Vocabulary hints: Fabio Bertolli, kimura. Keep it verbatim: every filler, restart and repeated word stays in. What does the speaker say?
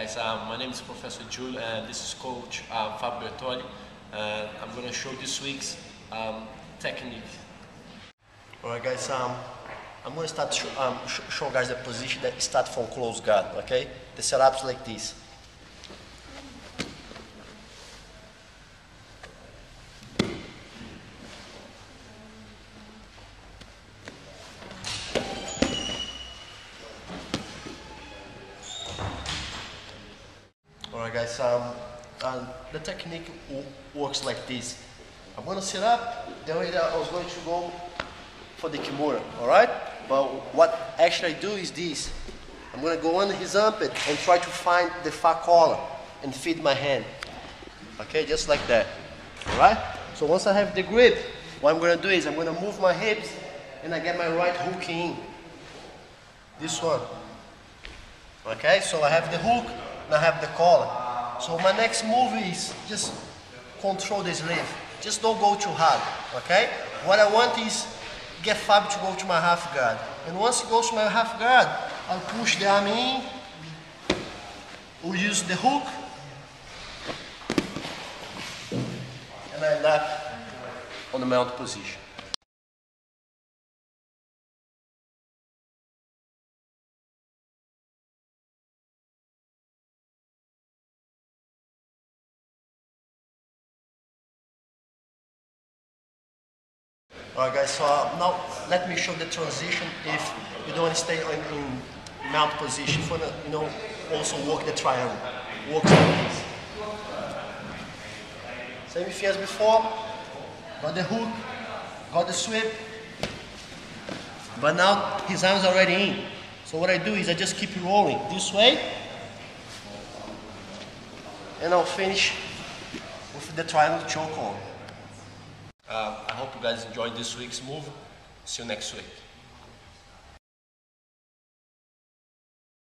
guys, um, my name is Professor Jule and this is Coach uh, Fabio Bertolli, and I'm going to show this week's um, technique. Alright guys, um, I'm going to start sh um, sh show guys the position that start from close guard, okay? The setup's like this. Alright guys, um, uh, the technique works like this. I'm going to set up the way that I was going to go for the kimura, alright? But what actually I do is this. I'm going to go under his armpit and try to find the far collar and feed my hand. Okay, just like that, alright? So once I have the grip, what I'm going to do is I'm going to move my hips and I get my right hook in. This one. Okay, so I have the hook. I have the collar. So my next move is just control this lift. Just don't go too hard, okay? What I want is get Fabio to go to my half guard. And once he goes to my half guard, I'll push the arm in, we'll use the hook, and I end up on the mount position. Alright guys, so now let me show the transition if you don't want to stay in, in mount position. If you want to, you know, also work the triangle. Work like this. Same thing as before. Got the hook, got the sweep. But now his arm's already in. So what I do is I just keep rolling this way. And I'll finish with the triangle choke on. Uh, I hope you guys enjoyed this week's move. See you next week.